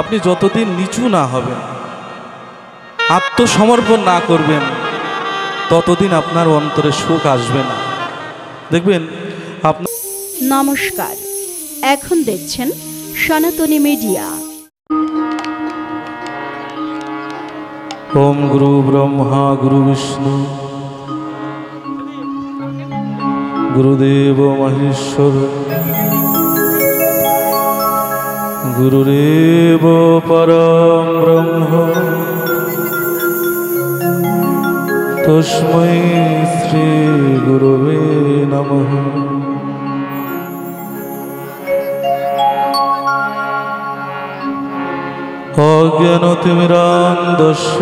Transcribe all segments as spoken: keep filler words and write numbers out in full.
আপনি যতদিন নিচু না হবেন, আত্মসমর্পণ না করবেন, ততদিন আপনার অন্তরে সুখ আসবে না। দেখবেন আপনার। নমস্কার, এখন দেখছেন সনাতনী মিডিয়া। ওম গুরু ব্রহ্মা গুরু বিষ্ণু গুরুদেব মহেশ্বর, গুরুদেব পরম ব্রহ্ম, তস্মৈ শ্রী গুরুবে নমঃ। অজ্ঞানতিমিরান্ধস্য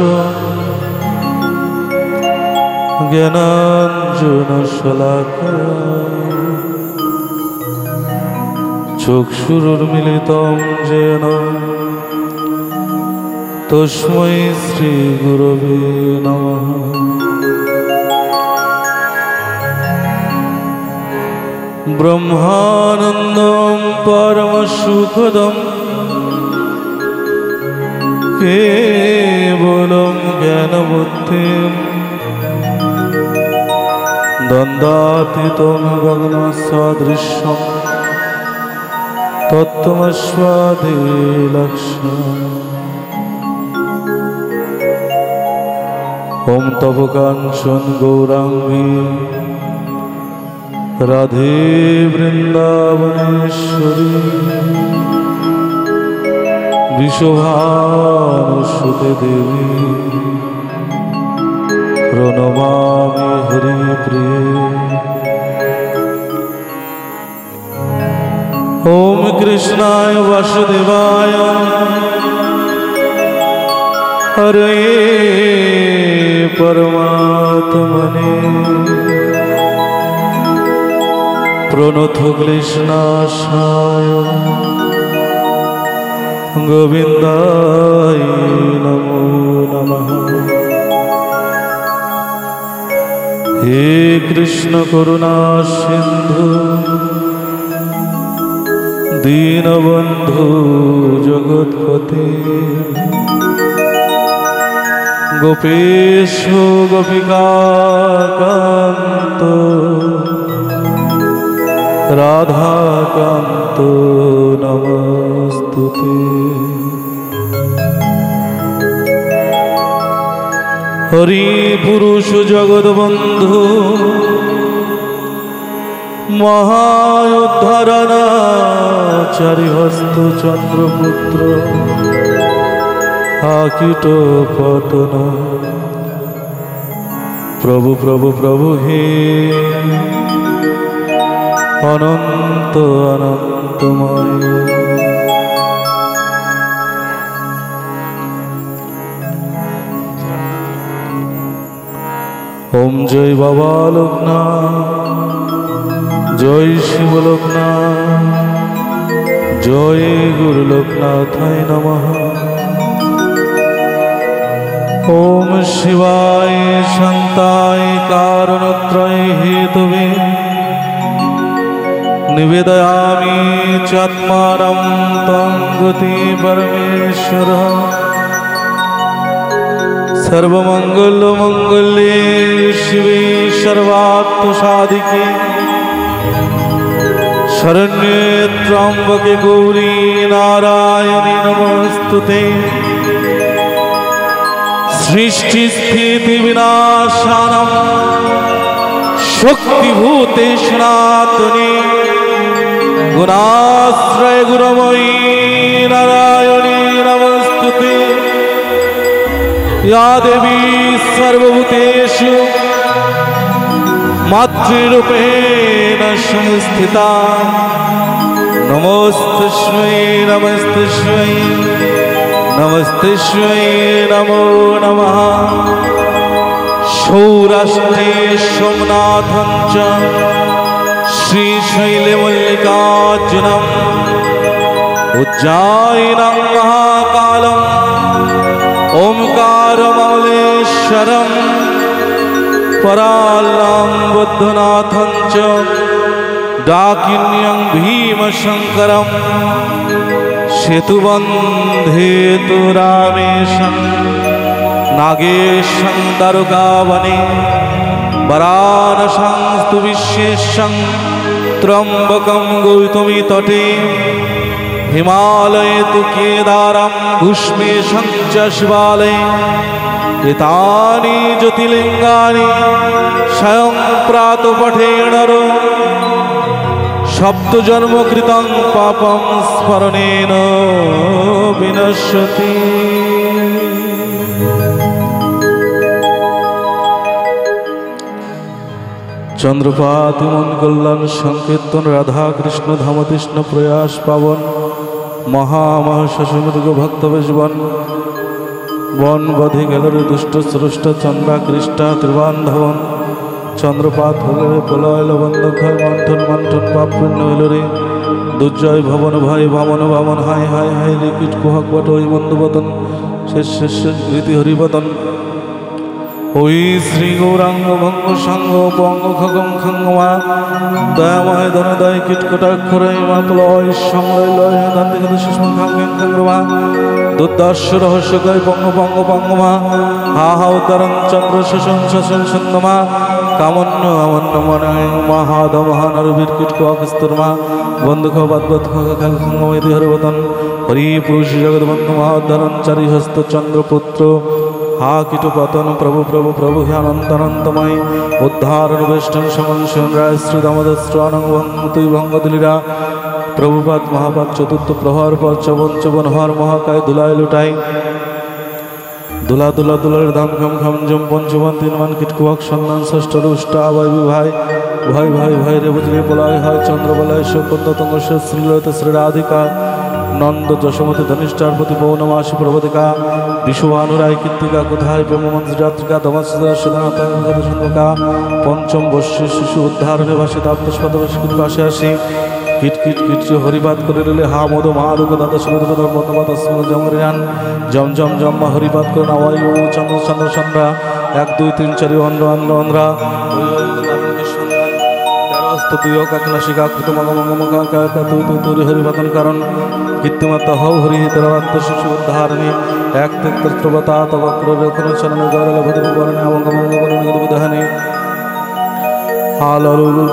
জ্ঞানাঞ্জনশলাকয়া চক্ষুরুন্মিলিতং যেন তস্মৈ শ্রী গুরবে নমঃ। ব্রহ্মানন্দং পরমসুখদং কেবলং জ্ঞানবুদ্ধিং দ্বন্দ্বাতীতং গগনমসদৃশ্যং তত্ত্বমস্বাধিলক্ষ্যং। ওম তব কাঞ্চন গৌরাঙ্গী রাধে বৃন্দাবনেশ্বরী বিশ্বভানুসুতে দেবী প্রণমামি হরিপ্রিয়ে। ওম কৃষ্ণায় বাসুদেবায় হরে পরমাত্মনে প্রণত কৃষ্ণাশায় গোবিন্দায় নমো নমঃ। হে কৃষ্ণ করুণা সিন্ধু দীনবন্ধু জগৎপতি, গোপেশ গোপিকাকান্ত রাধাকান্ত নমস্তুতে। হরি পুরুষ জগৎবন্ধু মহাউদ্ধারণাচারিহস্ত চন্দ্রপুত্র আকিট পতন প্রভু প্রভু প্রভু হে অনন্ত অনন্তময়। ওম জয় বাবা লোকনাথ, জয় শিব লোকনাথ, জয় গুরু লোকনাথায় নমঃ। ওম শিবায় শান্তায় কারণত্রয় হেতবে নিবেদয়ামি চাত্মারং ত্বং গতি পরমেশ্বর। সর্বমঙ্গল মঙ্গলে শিবে সর্বার্থসাধিকে শরণ্যে ত্র্যম্বকে গৌরী নারায়ণী নমস্তুতে। সৃষ্টি স্থিতি বিনাশানং শক্তিভূতে সনাতনে গুণাশ্রয় গুরময়ী নারায়ণী নমস্তুতে। ইয়া দেবী সর্বভূতেষু মাতৃরূপেণ সংস্থিতা, নমস্তস্মৈ নমস্তস্মৈ নমস্তস্মৈ নমো নমঃ। সৌরাষ্ট্রে সোমনাথং চ শ্রীশৈলে মল্লিকার্জুনম উজ্জায়িনং মহাকালং ওমকারমলেশ্বরং পরাল্লাং বুদ্ধনাথং চ ডাকিন্যং ভীমশঙ্করং সেতুবন্ধে তু রামেশং নাগেশং দারুকাবনে বরানশং তু বিশ্বেশং ত্রম্বকং গৌতমী তটে হিমালয়ে তু কেদারং ভূষ্মেশং চ শিবালয়ে কৃতানি জ্যোতির্লিঙ্গানি স্বয়ং প্রাত পঠে নর সপ্তজন্ম কৃতং পাপং স্মরণেন বিনশ্যতি। চন্দ্রপাতি মঙ্গলন সংকীর্তন রাধা কৃষ্ণ ধামতৃষ্ণ প্রয়াস পাবন মহামহসুমৃগ ভক্তবেশবন বন বধি গেলরে দুষ্ট শ্রুষ্ট চন্দ্রা কৃষ্ণা ত্রিবান্ধবন চন্দ্রপাত হলরে প্রলয় লবন্ধর মন্থন মন্থন পাপপূর্ণ হলরে দুর্জয় ভবন ভয় বামন বামন হাই হাই হাই রিকিট কুহক বট ওই বন্ধুবতন শেষ শেষ শেষ রীতি হরিবতন ওই শ্রী গৌরাঙ্গ ভঙ্গ সাঙ্গ বঙ্গ খগম খঙ্গমা দয়াময় ধনদয় কীটকটাক্ষরয় মা প্রলয় সংলয় লয় দান্তিকান্ত সুষম খাঙ্গেন খাঙ্গমা দুর্দর্শ রহস্যকয় বঙ্গ বঙ্গ বঙ্গমা হা হা উদারং চন্দ্র শোষণ শোষণ সন্দমা কামন্য আমন্য মনায় মহাদ মহানরবীর কীটক অকস্তর্মা বন্ধুখ বাদবত খাঙ্গমতি হরবতন হরি পুরুষ জগৎবন্ধু মহাধরণ চারি হস্ত চন্দ্রপুত্র হা কীটপতন প্রভু প্রভু প্রভু হি অনন্তনন্তময় উদ্ধারণ বেষ্টন সমন সন্ধ্যায় শ্রী দামোদরং তুই ভঙ্গদলীরা প্রভুপাত মহাপাত চতুর্থ প্রহর পর চবঞ্চবন হর মহাকায় দুলায় লুটাই দুলা দুলা দুলার ধাম খাম খাম জম পঞ্চবন তিনমান কীটকুয়াক সন্ধান ষষ্ঠ রুষ্টা ভয় বিভাই ভয় ভয় ভয় রে বুঝলে বলায় হয় চন্দ্রবলায় শোকন্দতঙ্গ শ্রীলয়িত শ্রীরাধিকা নন্দ যশোমতি ধনিষ্ঠার প্রতি পৌর্ণমাসী প্রবতিকা বিশুভানুরায় কীর্তিকা কোথায় প্রেমমঞ্জরাত্রিকা ধমাসুদা সুধানাথা পঞ্চম বর্ষে শিশু উদ্ধারণে ভাসে তাপ্তস্পদবাসী পাশে আসি কিট কিট কিট হরিবাদ করে নিলে হা মধু মহারুক দাদা সুরধবাদ জমরিয়ান জম জম জম্মা হরিবাদ করে নাওয়াই চন্দ্র চন্দ্র চন্দ্রা এক দুই তিন চারি অন্ধ্র অন্ধ্র অন্ধ্রা তুইও কাকলাশিকা কৃতমঙ্গমঙ্গমকাতুরি হরিবাদন কারণ কীর্তিমাতা হও হরি তেরান্ত শিশু উদ্ধারণে এক তৃত্রবতা তবক্র চরণ গৌরলভরণে অঙ্গমঙ্গবরণে আল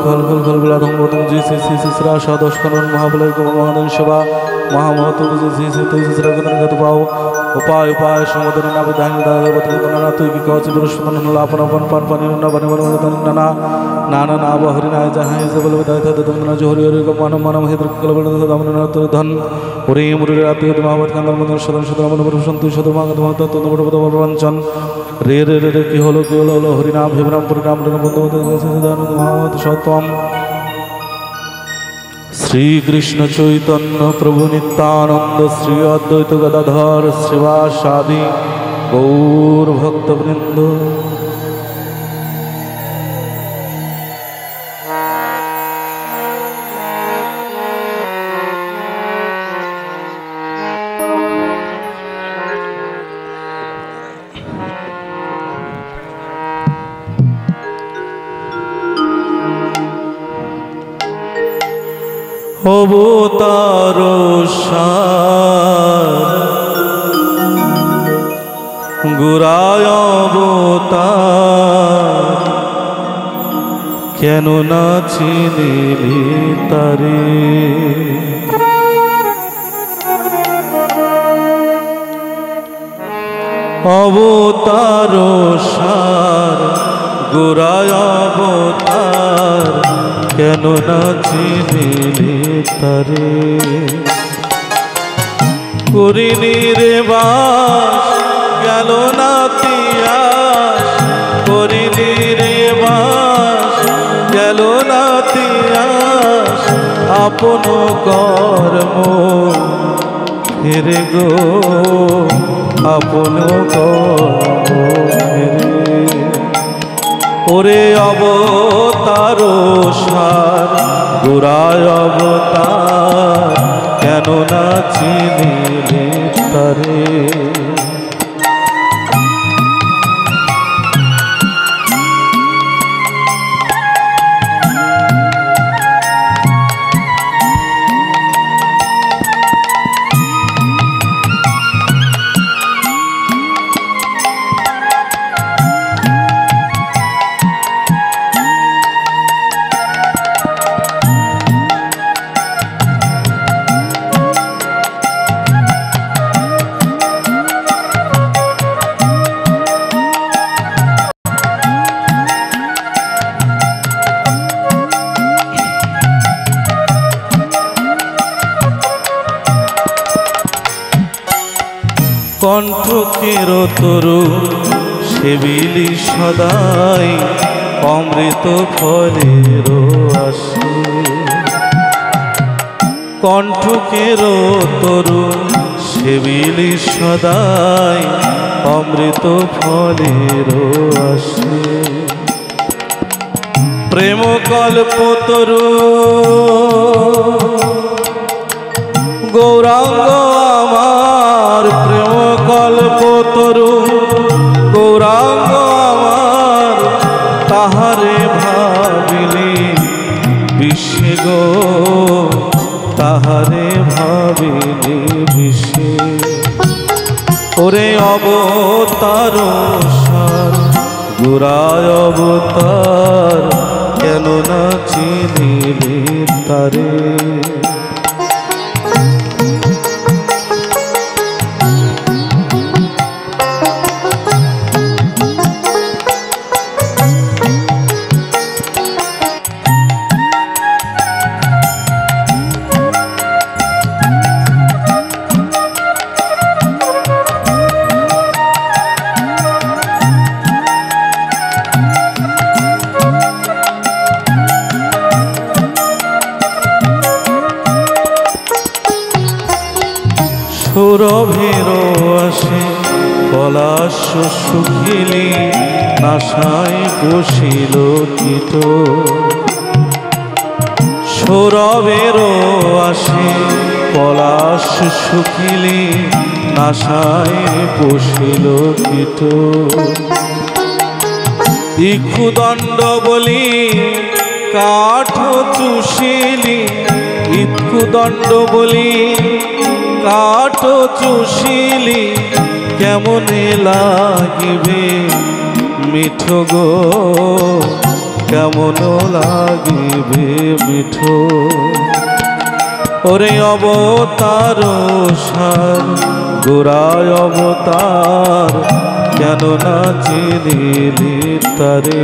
খল খল খল বলাধঙ্গতম জি শ্রী শ্রী শিশরা সদস্করণ মহাবলয় মহাদন সেবা মহামহত জি শ্রী শ্রী তুই শিশরা গতন গত পাও উপায় উপায় সমুদ্র না বিধান দানা তুই কি কচি বৃহস্পতি লাপন পন পন পানি নবন বন নানা নানা না বহরি না জাহাই বল দায়িত্ব জোহরি হরি মন মনম হেদ্র ধন হরি মুরি রাতি মহাবত কান্দন মন্দন সদন সদন মন সন্তু সদমা তঞ্চন রে রে রে কি হলো কি হলো হলো হরিনাম হেমরাম পরিণাম মহাবত সতম শ্রীকৃষ্ণ চৈতন্য প্রভু নিত্যানন্দ শ্রী অদ্বৈত গদাধর শ্রীবাসাদি গৌর ভক্তবৃন্দ অবতার গুরায় অবতার কেন না চিনিলি তারে অবতার সার গুরায় অবতার কেন না চিনিলি তারে করিনি রে বাস গেল না তিয়াস করিনি রে বাস গেল না তিয়াস আপন কর্ম ফিরে গো আপন কর্ম ফিরে ওরে অবতার সার গুরায় অবতার কেন না চিনিলি তারে কণ্ঠকের তরু সেবিলি সদাই অমৃত ফলের আশে। কণ্ঠকের তরু সেবিলি সদাই অমৃত ফলের আশে। প্রেম কল্প তরু গৌরাঙ্গ আমার, প্রেম কল্প তরু গৌরাঙ্গ আমার, তাহারে ভাবিলি বিশ্বে গো, তাহারে ভাবিলি বিশ্বে। ওরে অবতার সার গুরায় অবতার, কেন না চিনিলি তারে। সুরভের আসে পলাশ শুকিলে, নাশায় বসিল কীট। সুরভের আসে পলাশ শুকিলে, নাশায় বসিল কীট। ইক্ষুদণ্ড বলি কাঠ চুষিলি, ইক্ষুদণ্ড বলি কাঠ চুষিলি, কেমনে লাগিবে মিঠো গো, কেমন লাগিবে মিঠো। ওরে অবতার সার গোড়ায় অবতার, কেন না চিনিলি তারে।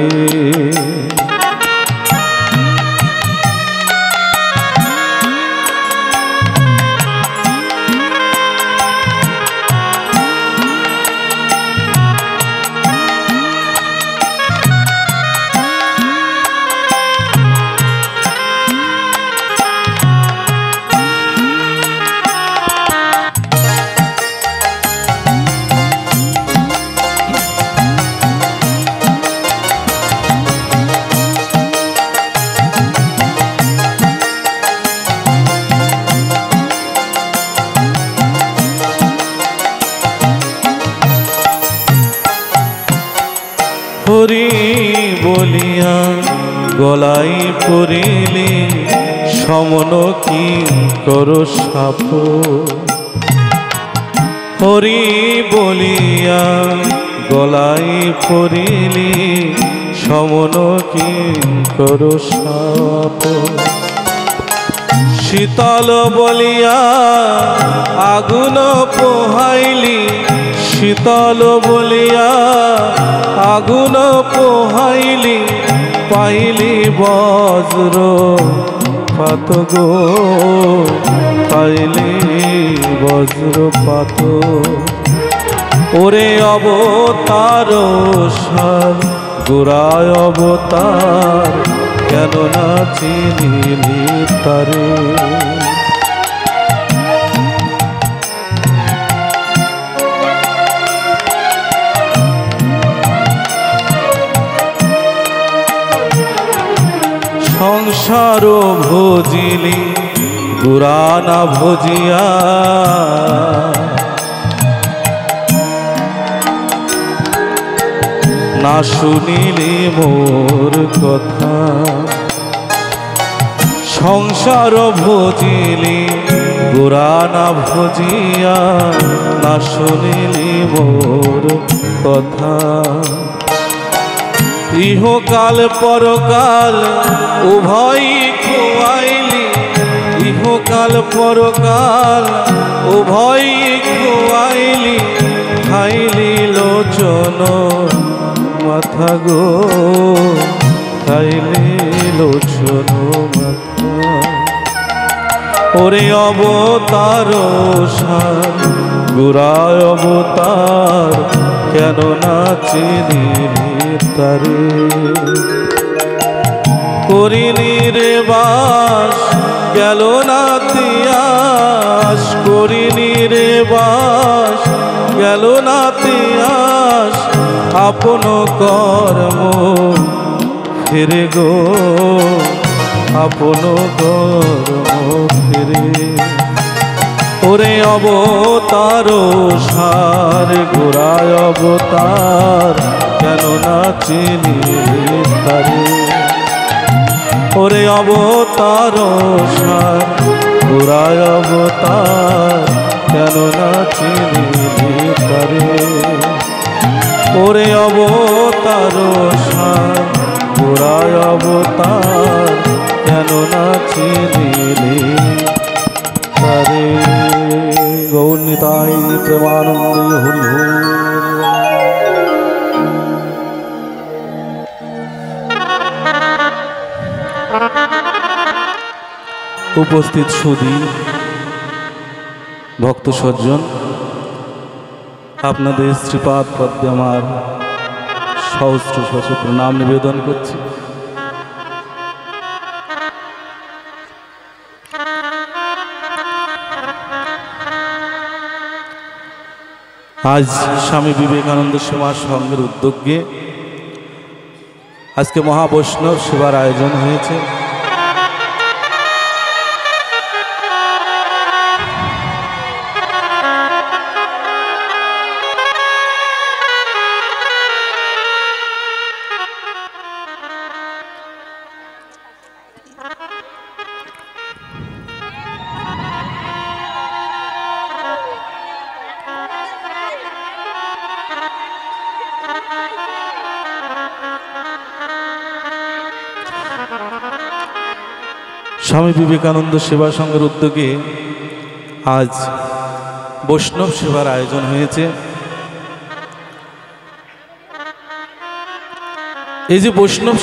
হরি বলিয়া গলাই পড়িলি, সমন কি কর সাপ। হরি বলিয়া গলাই পড়িলি, সমন কি কর সাপ। শীতল বলিয়া আগুন পোহাইলি, শীতল বলিয়া আগুন পোহাইলি, পাইলি বজ্র পাত গো, পাইলি বজ্র পাত। ওরে অবতার সার গোড়ায় অবতার, কেন না চিনিলি তারে। সংসার ভোজিলি পুরানা ভোজিয়া, না শুনিলি মোর কথা। সংসার ভোজিলি পুরানা ভোজিয়া, না শুনিলি মোর কথা। ইহকাল পরকাল উভয় খুয়াইলি, ইহকাল পরকাল উভয় খুয়াইলি, খাইলি লোচন মাথা গো, খাইলি লোচন মাথা। ওরে অবতার সার গোড়ায় অবতার কেন নাচিনি তারে, করিনি রে বাস গেল না তিয়াস, করিনি রে বাস গেল না তিয়াস আপন কর্ম ফিরে গো আপন কর্ম ফিরে। ওরে অবতার সার গোড়ায় অবতার কেন নাচিনি তারে, ওরে অবতার সার গোড়ায় অবতার কেন নাচিনি তারে, ওরে অবতার সার গোড়ায় অবতার কেন নাচিনি তারে। গৌর নিতাই প্রেমানন্দে হরি হরি। উপস্থিত সুধী ভক্ত সজ্জন, আপনাদের শ্রীপাদ পদ্মে আমার সহস্র সহস্র প্রণাম নিবেদন করছি। আজ স্বামী বিবেকানন্দ সমাজ সংঘের উদ্যোগে আজকে মহাবৈষ্ণব সেবার আয়োজন হয়েছে। স্বামী বিবেকানন্দ সেবা সংঘের উদ্যোগে আজ বৈষ্ণব সেবার আয়োজন হয়েছে। এই যে বৈষ্ণব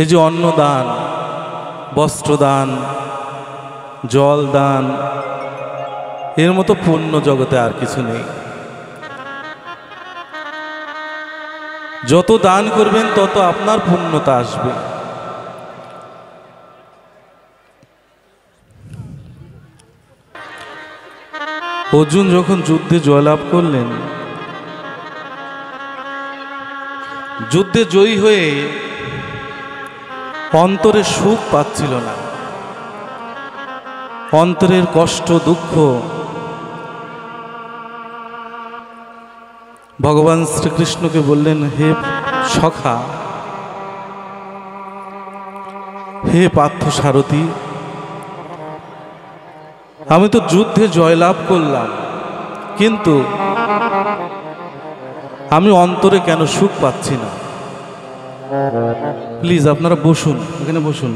সেবা, এই যে অন্নদান, বস্ত্রদান, জলদান, এর মতো পুণ্য জগতে আর কিছু নেই। যত দান করবেন তত আপনার পুণ্যতা আসবে। অর্জুন যখন যুদ্ধে জয়লাভ করলেন, যুদ্ধে জয়ী হয়ে অন্তরে সুখ পাচ্ছিল না, অন্তরের কষ্ট দুঃখ ভগবান শ্রীকৃষ্ণকে বললেন, হে সখা, হে পার্থ সারথি, আমি তো যুদ্ধে জয়লাভ করলাম, কিন্তু আমি অন্তরে কেন সুখ পাচ্ছি না? প্লিজ আপনারা বসুন, এখানে বসুন।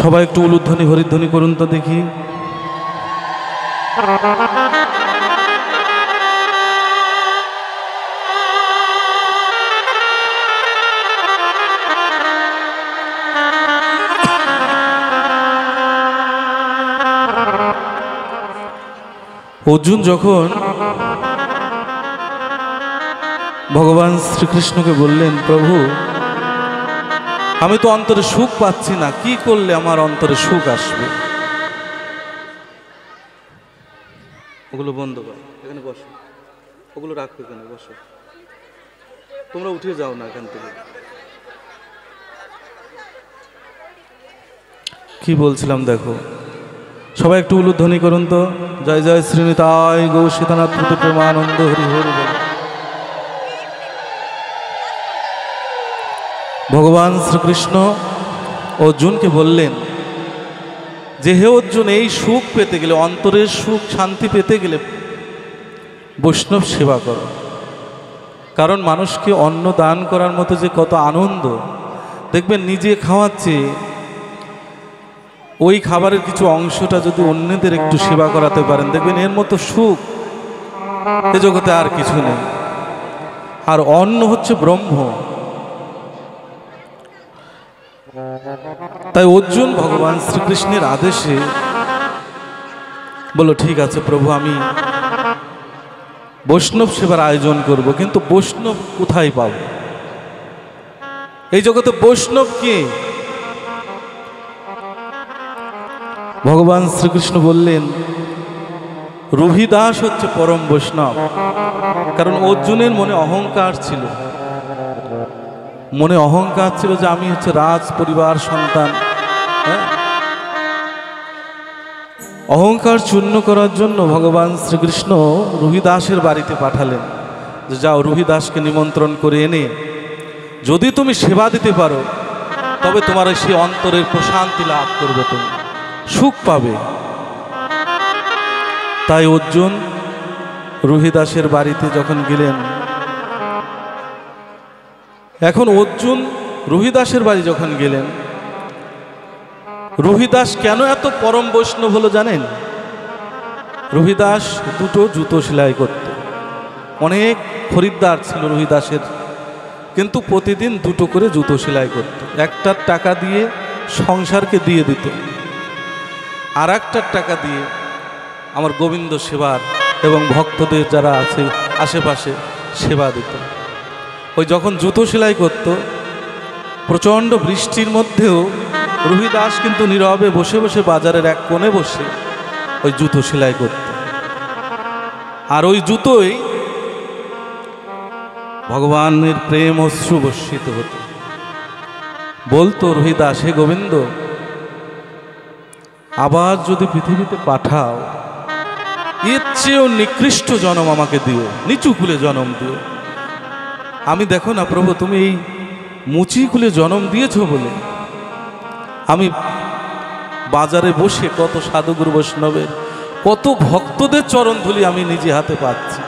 সবাই একটু উলুধ্বনি হরিধ্বনি করুন তো দেখি। অর্জুন যখন ভগবান শ্রীকৃষ্ণকে বললেন, প্রভু আমি তো অন্তরে সুখ পাচ্ছি না, কি করলে আমার অন্তরে সুখ আসবে? ওগুলো বন্ধ কর, এখানে বসো, ওগুলো রাখো, এখানে বসো, তোমরা উঠে যাও না এখান থেকে। কি বলছিলাম দেখো, সবাই একটু উলুধ্বনি করুন তো, জয় জয় শ্রী নিতাই গৌর সীতানাথ প্রেমানন্দ হরি হরি। ভগবান শ্রীকৃষ্ণ অর্জুনকে বললেন যে, হে অর্জুন, এই সুখ পেতে গেলে, অন্তরের সুখ শান্তি পেতে গেলে বৈষ্ণব সেবা করো। কারণ মানুষকে অন্ন দান করার মতো যে কত আনন্দ, দেখবেন নিজে খাওয়াচ্ছে ওই খাবারের কিছু অংশটা যদি অন্যদের একটু সেবা করাতে পারেন, দেখবেন এর মতো সুখ এ জগতে আর কিছু নেই। আর অন্ন হচ্ছে ব্রহ্ম। তাই অর্জুন ভগবান শ্রীকৃষ্ণের আদেশে বলল, ঠিক আছে প্রভু, আমি বৈষ্ণব সেবার আয়োজন করব, কিন্তু বৈষ্ণব কোথায় পাব? এই জগতে বৈষ্ণব কে? ভগবান শ্রীকৃষ্ণ বললেন, রুভিদাস হচ্ছে পরম বৈষ্ণব। কারণ অর্জুনের মনে অহংকার ছিল, মনে অহংকার ছিল যে আমি হচ্ছে রাজ পরিবার সন্তান। অহংকার চূর্ণ করার জন্য ভগবান শ্রীকৃষ্ণ রুহিদাসের বাড়িতে পাঠালেন যে, যাও রুহিদাসকে নিমন্ত্রণ করে এনে যদি তুমি সেবা দিতে পারো তবে তোমার সেই অন্তরের প্রশান্তি লাভ করবে, তুমি সুখ পাবে। তাই অর্জুন রুহিদাসের বাড়িতে যখন গেলেন, এখন অর্জুন রুহিদাসের বাড়ি যখন গেলেন, রুহিদাস কেন এত পরম বৈষ্ণব হলো জানেন? রুহিদাস দুটো জুতো সেলাই করত, অনেক খরিদ্দার ছিল রুহিদাসের, কিন্তু প্রতিদিন দুটো করে জুতো সেলাই করত। একটার টাকা দিয়ে সংসারকে দিয়ে দিত, আর একটার টাকা দিয়ে আমার গোবিন্দ সেবার এবং ভক্তদের যারা আছে আশেপাশে সেবা দিত। ওই যখন জুতো সেলাই করত, প্রচণ্ড বৃষ্টির মধ্যেও রুহিদাস কিন্তু নীরবে বসে বসে বাজারের এক কোণে বসে ওই জুতো সেলাই করত। আর ওই জুতোই ভগবানের প্রেম অশ্রু বর্ষিত হতো। বলতো রুহিদাস, হে গোবিন্দ, আবার যদি পৃথিবীতে পাঠাও এর চেয়েও নিকৃষ্ট জনম আমাকে দিও, নিচু কুলে জনম দিও। আমি দেখো না প্রভু, তুমি এই মুচি কুলে জনম দিয়েছ বলে আমি বাজারে বসে কত সাধুগুরু বৈষ্ণবের, কত ভক্তদের চরণ ধুলি আমি নিজে হাতে পাচ্ছি।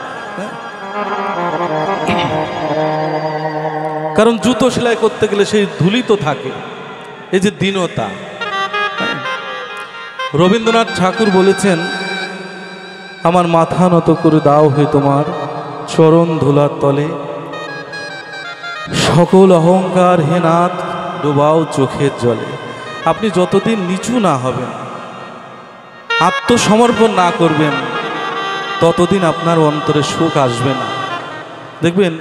কারণ জুতো সেলাই করতে গেলে সেই ধুলি তো থাকে, এই যে দীনতা। রবীন্দ্রনাথ ঠাকুর বলেছেন, আমার মাথা নত করে দাও হে তোমার চরণ ধুলার তলে, সকল অহংকার হে নাথ ডোবাও চোখের জলে। আপনি যতদিন নিচু না হবেন, আত্মসমর্পণ না করবেন, ততদিন আপনার অন্তরে সুখ আসবে না। দেখবেন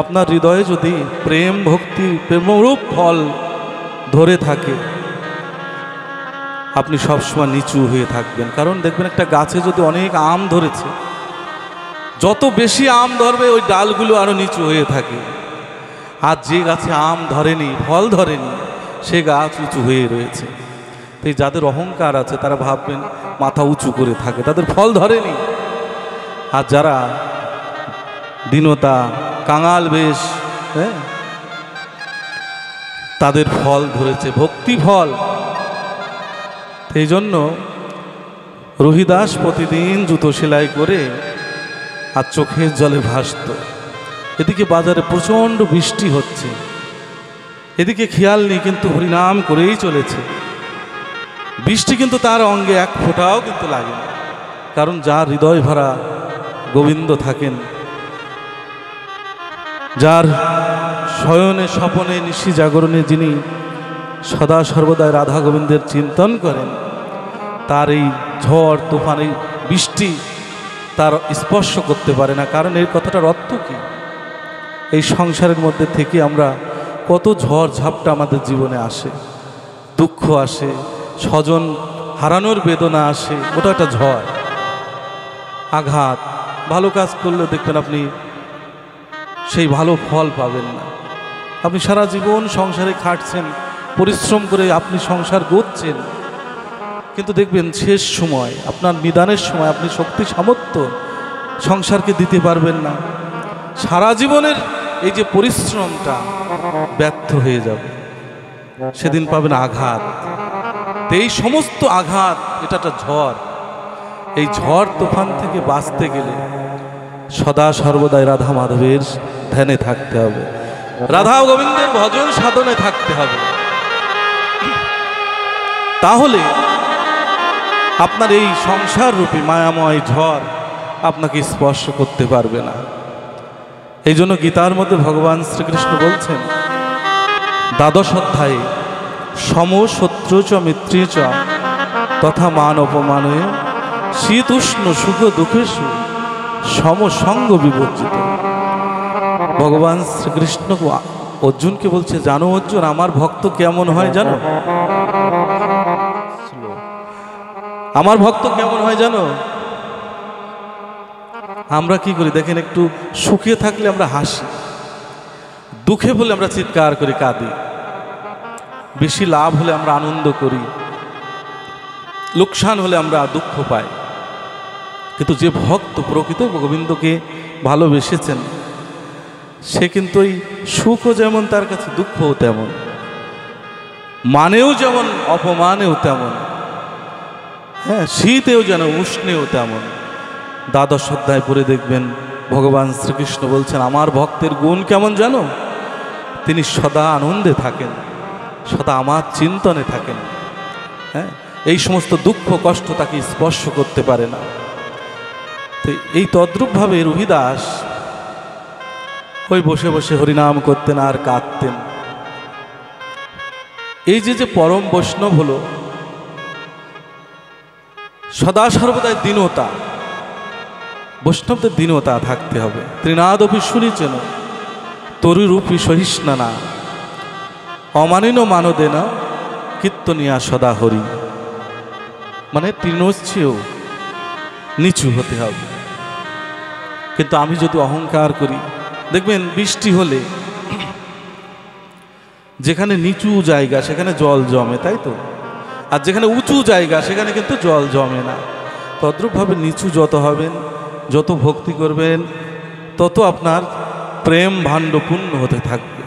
আপনার হৃদয়ে যদি প্রেম ভক্তি প্রেমরূপ ফল ধরে থাকে, আপনি সবসময় নিচু হয়ে থাকবেন। কারণ দেখবেন একটা গাছে যদি অনেক আম ধরেছে, যত বেশি আম ধরবে ওই ডালগুলো আরও নিচু হয়ে থাকে। আর যে গাছে আম ধরেনি, ফল ধরেনি, সে গাছ উঁচু হয়ে রয়েছে। তাই যাদের অহংকার আছে তারা ভাববেন মাথা উঁচু করে থাকে, তাদের ফল ধরেনি। আর যারা দীনতা কাঙাল বেশ, হ্যাঁ, তাদের ফল ধরেছে, ভক্তি ফল। এই জন্য রুহিদাস প্রতিদিন জুতো সেলাই করে আর চোখের জলে ভাসত। এদিকে বাজারে প্রচণ্ড বৃষ্টি হচ্ছে, এদিকে খেয়াল নেই, কিন্তু হরিনাম করেই চলেছে। বৃষ্টি কিন্তু তার অঙ্গে এক ফোঁটাও কিন্তু লাগে না, কারণ যার হৃদয় ভরা গোবিন্দ থাকেন, যার শয়নে স্বপনে নিশি জাগরণে যিনি সদা সর্বদায় রাধা গোবিন্দের চিন্তন করেন, তার এই ঝড় তুফান এই বৃষ্টি তার স্পর্শ করতে পারে না। কারণ এই কথাটার অর্থ কি? এই সংসারের মধ্যে থেকে আমরা কত ঝড় ঝাপটা আমাদের জীবনে আসে, দুঃখ আসে, স্বজন হারানোর বেদনা আসে, ওটা একটা ঝড় আঘাত। ভালো কাজ করলে দেখবেন আপনি সেই ভালো ফল পাবেন না। আপনি সারা জীবন সংসারে খাটছেন, পরিশ্রম করে আপনি সংসার গড়ছেন, কিন্তু দেখবেন শেষ সময় আপনার নিদানের সময় আপনি শক্তি সামর্থ্য সংসারকে দিতে পারবেন না। সারা জীবনের এই যে পরিশ্রমটা ব্যর্থ হয়ে যাবে, সেদিন পাবেন আঘাত। এই সমস্ত আঘাত এটা একটা ঝড়। এই ঝড় তুফান থেকে বাঁচতে গেলে সদা সর্বদাই রাধা মাধবের ধ্যানে থাকতে হবে, রাধা গোবিন্দের ভজন সাধনে থাকতে হবে। তাহলে আপনার এই সংসার রূপী মায়াময় ঝড় আপনাকে স্পর্শ করতে পারবে না। এই জন্য গীতার মধ্যে ভগবান শ্রীকৃষ্ণ বলছেন দ্বাদশ অধ্যায়ে, সম শত্রু চ মিত্রে চ তথা মান অপমানে শীত উষ্ণ সুখ দুঃখেষু সমসঙ্গ বিবর্জিত। ভগবান শ্রীকৃষ্ণ অর্জুনকে বলছে, জানো অর্জুন, আমার ভক্ত কেমন হয় জানো? আমার ভক্ত কেমন হয় জানো? আমরা কি করি দেখেন, একটু সুখে থাকলে আমরা হাসি, দুঃখে বলে আমরা চিৎকার করি, কাঁদি, বেশি লাভ হলে আমরা আনন্দ করি, লোকসান হলে আমরা দুঃখ পাই। কিন্তু যে ভক্ত প্রকৃত গোবিন্দকে ভালোবেসেছেন সে কিন্তু এই সুখও যেমন তার কাছে, দুঃখও তেমন, মানেও যেমন, অপমানেও তেমন, হ্যাঁ শীতেও যেন উষ্ণেও তেমন। দ্বাদশ অধ্যায় পড়ে দেখবেন ভগবান শ্রীকৃষ্ণ বলছেন আমার ভক্তের গুণ কেমন জানো? তিনি সদা আনন্দে থাকেন, সদা আমার চিন্তনে থাকেন, হ্যাঁ এই সমস্ত দুঃখ কষ্ট তাকে স্পর্শ করতে পারে না। তো এই তদ্রূপভাবে রুহিদাস ওই বসে বসে হরিনাম করতেন আর কাঁদতেন। এই যে যে পরম বৈষ্ণব হলো, সদা সর্বদাই দীনতা, বৈষ্ণবদের দীনতা থাকতে হবে। তৃণাদপি শুনিছেন তরুরূপী সহিষ্ণা না অমানিন মানদে না কীর্তনিয়া সদা হরি, মানে তৃণচ্ছেও নিচু হতে হবে। কিন্তু আমি যদি অহংকার করি দেখবেন বৃষ্টি হলে যেখানে নিচু জায়গা সেখানে জল জমে, তাই তো? আর যেখানে উঁচু জায়গা সেখানে কিন্তু জল জমে না। তদ্রূপভাবে নিচু যত হবেন, যত ভক্তি করবেন, তত আপনার প্রেম ভাণ্ড পূর্ণ হতে থাকবে।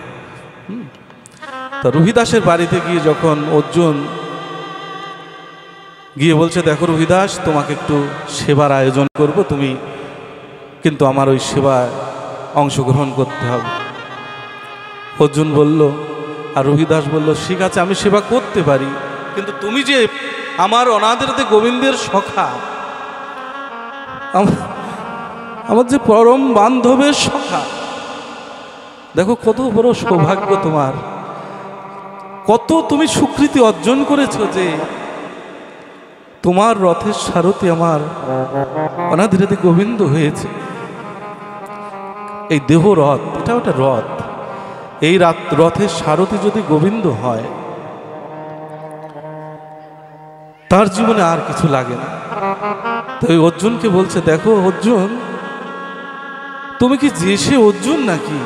তা রুহিদাসের বাড়িতে গিয়ে যখন অর্জুন গিয়ে বলছে, দেখো রুহিদাস, তোমাকে একটু সেবার আয়োজন করব, তুমি কিন্তু আমার ওই সেবায় অংশগ্রহণ করতে হবে। অর্জুন বলল, আর রুহিদাস বলল, ঠিক আছে আমি সেবা করতে পারি, কিন্তু তুমি যে আমার অনাদরেতে গোবিন্দের সখা, আমার যে পরম বান্ধবের সখা, দেখো কত বড় সৌভাগ্য তোমার, কত তুমি স্বীকৃতি অর্জন করেছো যে তোমার রথের সারথি আমার অনাদিরাদি গোবিন্দ হয়েছে। এই দেহ রথ, এটা ওটা রথ, এই রথের সারথি যদি গোবিন্দ হয় তার জীবনে আর কিছু লাগে না। তো অর্জুনকে বলছে, দেখো অর্জুন, তুমি কি যে সে অর্জুন নাকি?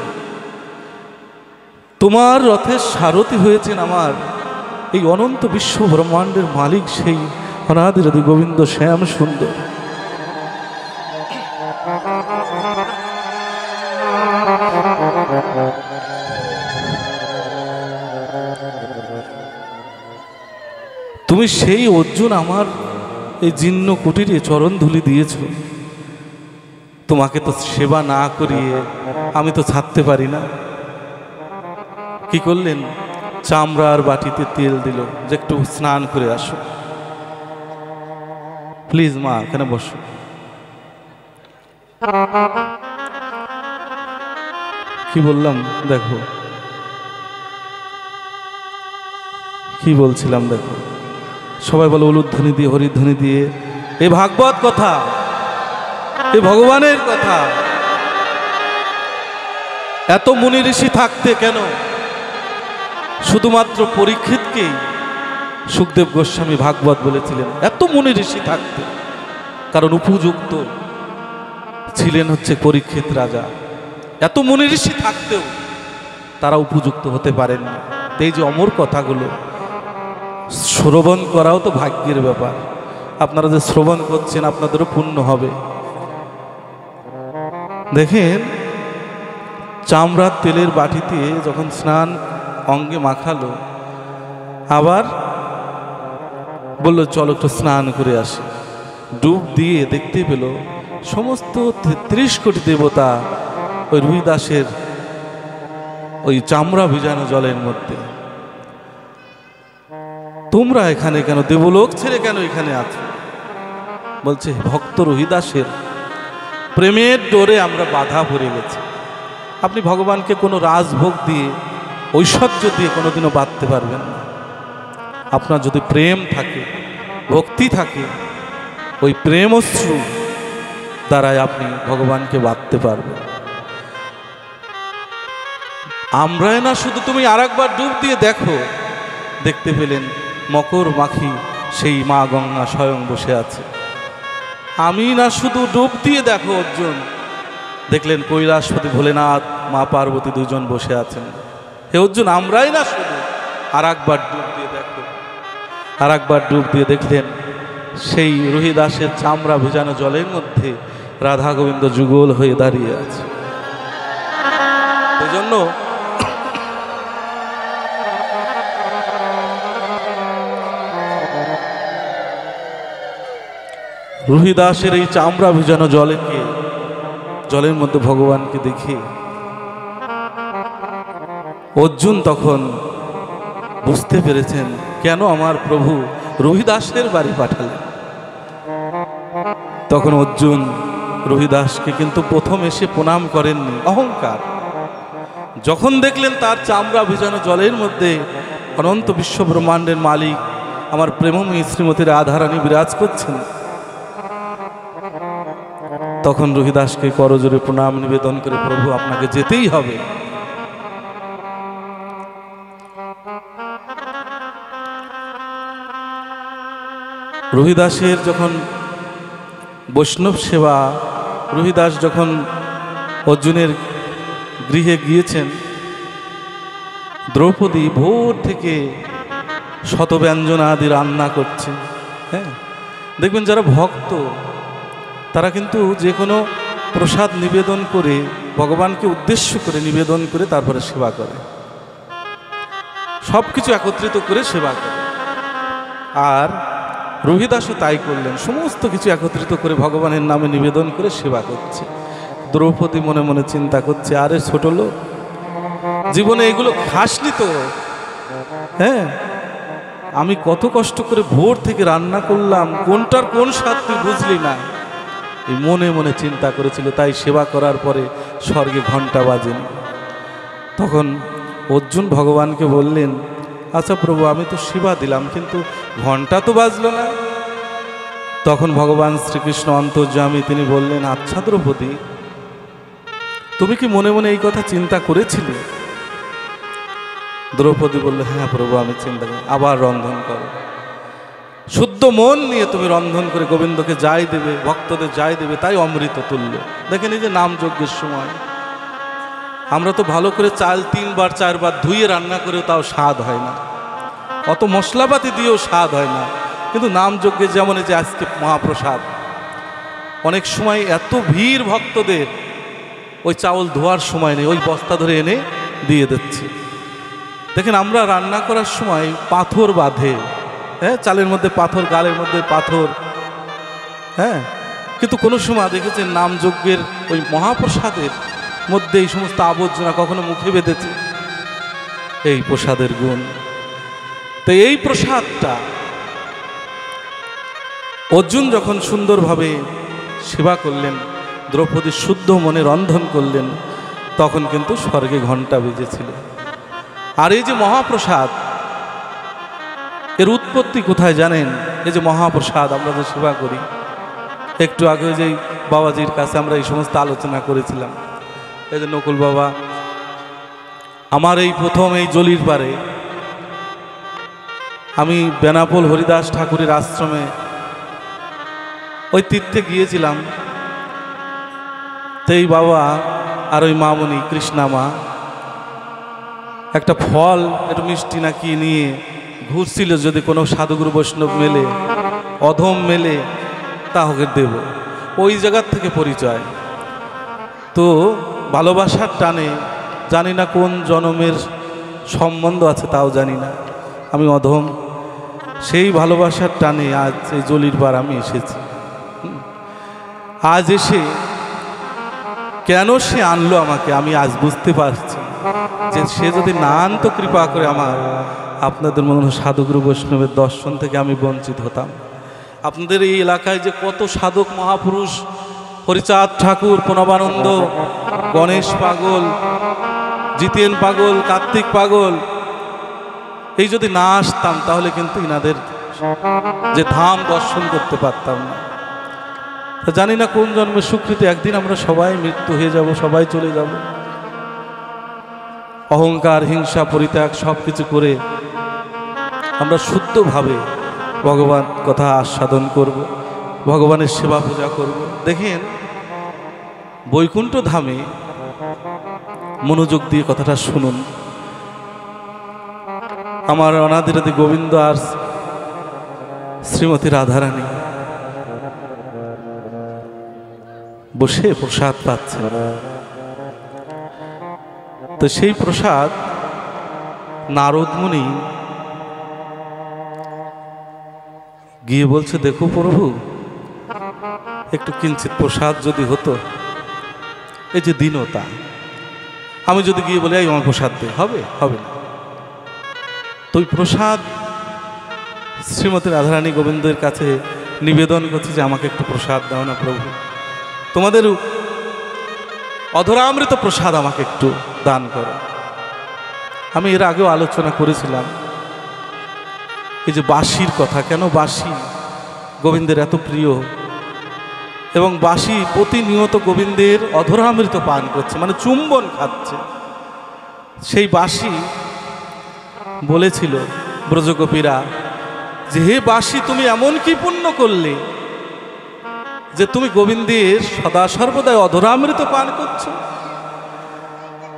তোমার রথের সারথি হয়েছেন আমার এই অনন্ত বিশ্ব ব্রহ্মাণ্ডের মালিক, সেই অনাদিরাদি গোবিন্দ শ্যাম সুন্দর। তুমি সেই অর্জুন, আমার এই জীর্ণ কুটিরে চরণ ধুলি দিয়েছ। তোমাকে তো সেবা না করিয়ে আমি তো ছাড়তে পারি না। কি করলেন? চামড়ার বাটিতে তেল দিল যে একটু স্নান করে আসো, প্লিজ মা এখানে বসো। কি বললাম দেখো, কি বলছিলাম দেখো, সবাই বলো উলুধ্বনি দিয়ে, হরিধ্বনি দিয়ে, এ ভাগবত কথা, এ ভগবানের কথা। এত মুনি ঋষি থাকতে কেন শুধুমাত্র পরীক্ষিতকেই সুখদেব গোস্বামী ভাগবত বলেছিলেন? এত মুনি ঋষি থাকতে, কারণ উপযুক্ত ছিলেন হচ্ছে পরীক্ষিত রাজা। এত মুনি ঋষি থাকতেও তারা উপযুক্ত হতে পারেন না। এই যে অমর কথাগুলো শ্রবণ করাও তো ভাগ্যের ব্যাপার। আপনারা যে শ্রবণ করছেন আপনাদেরও পুণ্য হবে। দেখেন চামড়ার তেলের বাটিতে যখন স্নান অঙ্গে মাখালো, আবার বলল চলো একটু স্নান করে আসি। ডুব দিয়ে দেখতে পেল সমস্ত তেত্রিশ কোটি দেবতা ওই রুহিদাসের ওই চামড়া ভিজানো জলের মধ্যে। তোমরা এখানে কেন, দেবলোক ছেড়ে কেন এখানে আছো? বলছে ভক্ত রহিদাসের প্রেমের ডোরে আমরা বাধা পড়ে গেছি। আপনি ভগবানকে কোনো রাজভোগ দিয়ে, ঐশ্বর্য দিয়ে কোনোদিনও বাঁধতে পারবেন না। আপনার যদি প্রেম থাকে, ভক্তি থাকে, ওই প্রেম অশ্রু দ্বারাই আপনি ভগবানকে বাঁধতে পারবেন। আমরাই না, শুধু তুমি আর একবার ডুব দিয়ে দেখো। দেখতে পেলেন মকর মাখি, সেই মা গঙ্গা স্বয়ং বসে আছে। আমি না, শুধু ডুব দিয়ে দেখো অর্জুন। দেখলেন কৈলাসপতি ভোলেনাথ, মা পার্বতী দুজন বসে আছেন। হে অর্জুন, আমরাই না, শুধু আর একবার ডুব দিয়ে দেখো। আর একবার ডুব দিয়ে দেখলেন সেই রোহিদাসের চামড়া ভিজানো জলের মধ্যে রাধা গোবিন্দ যুগল হয়ে দাঁড়িয়ে আছে। এই জন্য রোহিদাসের এই চামড়া ভিজানো জলে কে জলের মধ্যে ভগবানকে দেখে অর্জুন তখন বুঝতে পেরেছেন কেন আমার প্রভু রোহিদাসের বাড়ি পাঠালেন। তখন অর্জুন রোহিদাসকে কিন্তু প্রথম এসে প্রণাম করেননি, অহংকার। যখন দেখলেন তার চামড়া ভিজানো জলের মধ্যে অনন্ত বিশ্ব ব্রহ্মাণ্ডের মালিক আমার প্রেমময়ী শ্রীমতী রাধারানী বিরাজ করছেন, তখন রোহিদাসকে করজোড়ে প্রণাম নিবেদন করে, প্রভু আপনাকে যেতেই হবে। রোহিদাসের যখন বৈষ্ণব সেবা, রোহিদাস যখন অর্জুনের গৃহে গিয়েছেন, দ্রৌপদী ভোর থেকে শতব্যঞ্জন আদি রান্না করছে। হ্যাঁ, দেখবেন যারা ভক্ত তারা কিন্তু যে কোনো প্রসাদ নিবেদন করে, ভগবানকে উদ্দেশ্য করে নিবেদন করে তারপরে সেবা করে, সব কিছু একত্রিত করে সেবা করে। আর রোহিদাসও তাই করলেন, সমস্ত কিছু একত্রিত করে ভগবানের নামে নিবেদন করে সেবা করছে। দ্রৌপদী মনে মনে চিন্তা করছে, আরে ছোট লোক, জীবনে এগুলো খাসনি তো। হ্যাঁ, আমি কত কষ্ট করে ভোর থেকে রান্না করলাম, কোনটার কোন স্বাদ তুই বুঝলি না। এই মনে মনে চিন্তা করেছিল, তাই সেবা করার পরে স্বর্গে ঘণ্টা বাজেনি। তখন অর্জুন ভগবানকে বললেন, আচ্ছা প্রভু, আমি তো সেবা দিলাম কিন্তু ঘণ্টা তো বাজলো না। তখন ভগবান শ্রীকৃষ্ণ অন্তর্যামী, তিনি বললেন, আচ্ছা দ্রৌপদী, তুমি কি মনে মনে এই কথা চিন্তা করেছিলে? দ্রৌপদী বলল, হ্যাঁ প্রভু, আমি চিন্তা করি। আবার রন্ধন করো, শুদ্ধ মন নিয়ে তুমি রন্ধন করে গোবিন্দকে যাই দেবে, ভক্তদের যাই দেবে, তাই অমৃত তুল্য। দেখেন এই যে নাম যজ্ঞের সময় আমরা তো ভালো করে চাল তিনবার চারবার ধুয়ে রান্না করেও তাও স্বাদ হয় না, অত মশলাপাতি দিয়েও স্বাদ হয় না। কিন্তু নাম যজ্ঞে যেমন এই যে আজকে মহাপ্রসাদ, অনেক সময় এত ভিড় ভক্তদের, ওই চাউল ধোয়ার সময় নেই, ওই বস্তা ধরে এনে দিয়ে দিচ্ছে। দেখেন আমরা রান্না করার সময় পাথর বাঁধে, হ্যাঁ, চালের মধ্যে পাথর, গালের মধ্যে পাথর। হ্যাঁ, কিন্তু কোনো সময় দেখেছেন নাম যজ্ঞের ওই মহাপ্রসাদের মধ্যে এই সমস্ত আবর্জনা কখনো মুখে বেঁধেছে। এই প্রসাদের গুণ, তো এই প্রসাদটা অর্জুন যখন সুন্দরভাবে সেবা করলেন, দ্রৌপদী শুদ্ধ মনে রন্ধন করলেন, তখন কিন্তু স্বর্গে ঘণ্টা বেজেছিল। আর এই যে মহাপ্রসাদ, এর উৎপত্তি কোথায় জানেন? এই যে মহাপ্রসাদ আমরা যে সেবা করি, একটু আগে যে বাবাজির কাছে আমরা এই সমস্ত আলোচনা করেছিলাম, এই যে নকুল বাবা আমার এই প্রথম এই জলির পারে, আমি বেনাপোল হরিদাস ঠাকুরের আশ্রমে ওই তীর্থে গিয়েছিলাম। তেই বাবা আর ওই মামনি কৃষ্ণা মা একটা ফল, একটু মিষ্টি নাকি নিয়ে ঘুরছিল, যদি কোনো সাধুগুরু বৈষ্ণব মেলে, অধম মেলে, তাহকে দেব। ওই জায়গার থেকে পরিচয়। তো ভালোবাসার টানে, জানি না কোন জনমের সম্বন্ধ আছে তাও জানি না, আমি অধম। সেই ভালোবাসার টানে আজ এই জলির বার আমি এসেছি। আজ এসে কেন সে আনলো আমাকে, আমি আজ বুঝতে পারছি যে সে যদি না আনতো কৃপা করে আমার, আপনাদের মনে হয় সাধুগুরু বৈষ্ণবের দর্শন থেকে আমি বঞ্চিত হতাম। আপনাদের এই এলাকায় যে কত সাধক মহাপুরুষ, হরিচাঁদ ঠাকুর, প্রণবানন্দ, গণেশ পাগল, জিতেন পাগল, কার্তিক পাগল, এই যদি না আসতাম তাহলে কিন্তু ইনাদের যে ধাম দর্শন করতে পারতাম না। জানি না কোন জন্মের স্বীকৃতি একদিন আমরা সবাই মৃত্যু হয়ে যাব, সবাই চলে যাব। অহংকার, হিংসা, পরিত্যাগ সব কিছু করে আমরা শুদ্ধভাবে ভগবান কথা আস্বাদন করব, ভগবানের সেবা পূজা করব। দেখেন বৈকুণ্ঠ ধামে, মনোযোগ দিয়ে কথাটা শুনুন, আমার অনাদি আদি গোবিন্দ আর শ্রীমতী রাধারানী বসে প্রসাদ পাচ্ছেন। তো সেই প্রসাদ নারদ মুনি গিয়ে বলছে, দেখো প্রভু, একটু কিঞ্চিত প্রসাদ যদি হতো, এই যে দীনতা, আমি যদি গিয়ে বলি এই আমার প্রসাদ দে, হবে হবে না। তো ওই প্রসাদ শ্রীমতী রাধারানী গোবিন্দের কাছে নিবেদন করছে যে আমাকে একটু প্রসাদ দাও না প্রভু, তোমাদের অধরামৃত প্রসাদ আমাকে একটু দান করো। আমি এর আগেও আলোচনা করেছিলাম এই যে বাঁশির কথা, কেন বাঁশি গোবিন্দের এত প্রিয়, এবং বাঁশি প্রতিনিয়ত গোবিন্দের অধরামৃত পান করছে, মানে চুম্বন খাচ্ছে। সেই বাঁশি বলেছিল ব্রজগোপীরা যে, হে বাঁশি, তুমি এমন কি পুণ্য করলে যে তুমি গোবিন্দের সদা সর্বদাই অধরামৃত পান করছো।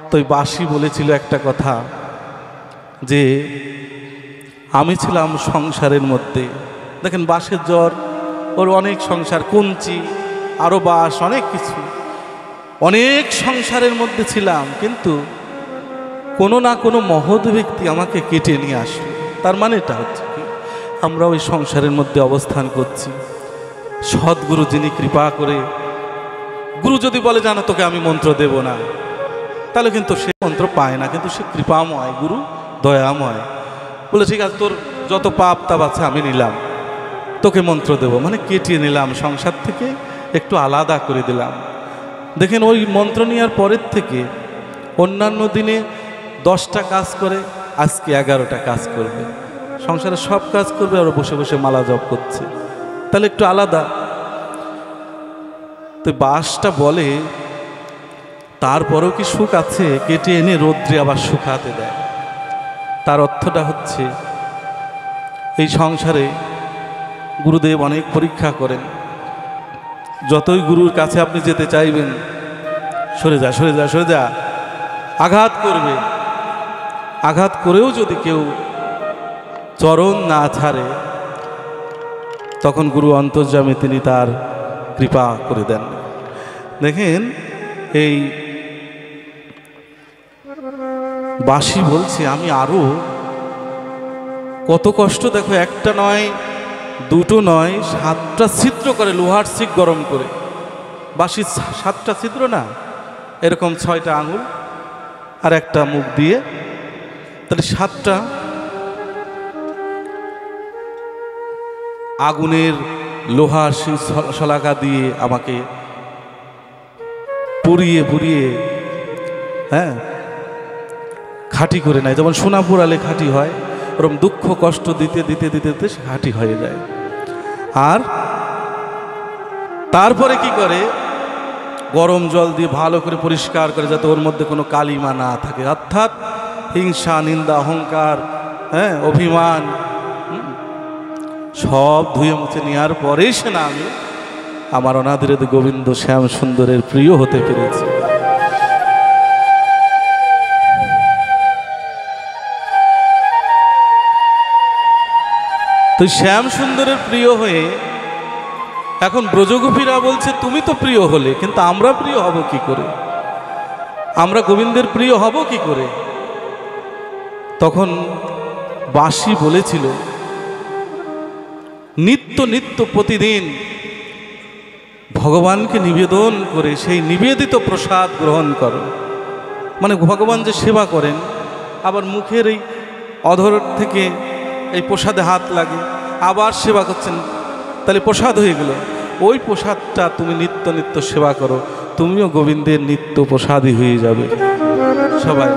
তো বাঁশি বলেছিল একটা কথা, যে আমি ছিলাম সংসারের মধ্যে, দেখেন বাঁশের জ্বর, ওর অনেক সংসার, কুঞ্চি, আরও বাঁশ, অনেক কিছু, অনেক সংসারের মধ্যে ছিলাম, কিন্তু কোনো না কোনো মহৎ ব্যক্তি আমাকে কেটে নিয়ে আসলো। তার মানে এটা হচ্ছে কি, আমরা ওই সংসারের মধ্যে অবস্থান করছি। সদ্গুরু যিনি কৃপা করে, গুরু যদি বলে জানো তোকে আমি মন্ত্র দেব না, তাহলে কিন্তু সে মন্ত্র পায় না, কিন্তু সে কৃপাময়, গুরু দয়াময়, বলে ঠিক আছে তোর যত পাপ তাপ আছে আমি নিলাম, তোকে মন্ত্র দেব, মানে কেটে নিলাম, সংসার থেকে একটু আলাদা করে দিলাম। দেখেন ওই মন্ত্র নেওয়ার পরের থেকে অন্যান্য দিনে দশটা কাজ করে, আজকে এগারোটা কাজ করবে, সংসারে সব কাজ করবে, আর বসে বসে মালা জপ করছে, তাহলে একটু আলাদা। তো বাসটা বলে তারপরেও কি সুখ আছে, কেটে এনে রৌদ্রে আবার শুকাতে দেয়। তার অর্থটা হচ্ছে এই সংসারে গুরুদেব অনেক পরীক্ষা করেন, যতই গুরুর কাছে আপনি যেতে চাইবেন সরে যা সরে যা সরে যা আঘাত করবে, আঘাত করেও যদি কেউ চরণ না ছাড়ে, তখন গুরু অন্তর্যামী, তিনি তার কৃপা করে দেন। দেখেন এই বাঁশি বলছে, আমি আরও কত কষ্ট, দেখো একটা নয়, দুটো নয়, সাতটা ছিদ্র করে, লোহার শিক গরম করে, বাঁশির সাতটা ছিদ্র না, এরকম ছয়টা আঙুল আর একটা মুখ দিয়ে, তাহলে সাতটা আগুনের লোহার শলাকা দিয়ে আমাকে পুড়িয়ে পুড়িয়ে, হ্যাঁ, খাঁটি করে নেয়। যেমন সোনা পুরালে খাঁটি হয়, ওরকম দুঃখ কষ্ট দিতে দিতে দিতে দিতে খাঁটি হয়ে যায়। আর তারপরে কি করে, গরম জল দিয়ে ভালো করে পরিষ্কার করে, যাতে ওর মধ্যে কোনো কালিমা না থাকে, অর্থাৎ হিংসা, নিন্দা, অহংকার, হ্যাঁ, অভিমান সব ধুয়ে মুছে নেওয়ার পরেই সে না আমি আমার অনাদির গোবিন্দ শ্যাম সুন্দরের প্রিয় হতে পেরেছি। তো শ্যাম সুন্দরের প্রিয় হয়ে এখন ব্রজগোপীরা বলছে, তুমি তো প্রিয় হলে, কিন্তু আমরা প্রিয় হব কি করে, আমরা গোবিন্দের প্রিয় হব কি করে। তখন বাঁশি বলেছিল, নিত্য নিত্য প্রতিদিন ভগবানকে নিবেদন করে সেই নিবেদিত প্রসাদ গ্রহণ করো, মানে ভগবান যে সেবা করেন, আবার মুখের এই অধর থেকে এই প্রসাদে হাত লাগে, আবার সেবা করছেন, তাহলে প্রসাদ হয়ে গেল। ওই প্রসাদটা তুমি নিত্য নিত্য সেবা করো, তুমিও গোবিন্দের নিত্য প্রসাদই হয়ে যাবে। সবাই